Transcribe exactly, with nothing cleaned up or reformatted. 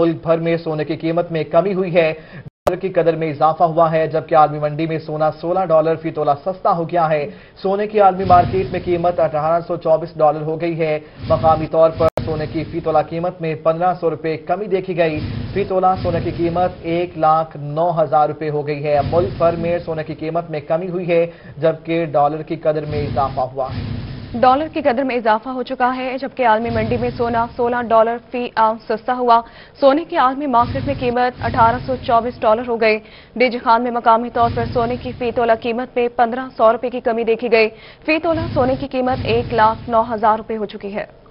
मुल्क भर में सोने की कीमत में कमी हुई है, डॉलर की कदर में इजाफा हुआ है, जबकि आलमी मंडी में सोना सोलह डॉलर फी तोला सस्ता हो गया है। सोने की आलमी मार्केट में कीमत अठारह सौ चौबीस डॉलर हो गई है। मकामी तौर पर सोने की फी तोला कीमत में पंद्रह सौ रुपये कमी देखी गई। फी तोला सोने की कीमत एक लाख नौ हजार रुपये हो गई है। मुल्क भर में सोने की कीमत में कमी हुई है, जबकि डॉलर की कदर में इजाफा हुआ है। डॉलर की कदर में इजाफा हो चुका है, जबकि आलमी मंडी में सोना सोलह डॉलर फी आउंस सस्ता हुआ। सोने की आलमी मार्केट में कीमत अठारह सौ चौबीस डॉलर हो गई। डीजी खान में मकामी तौर पर सोने की फी तोला कीमत में पंद्रह सौ रुपये की कमी देखी गई। फी तोला सोने की कीमत एक लाख नौ हजार रुपये हो चुकी है।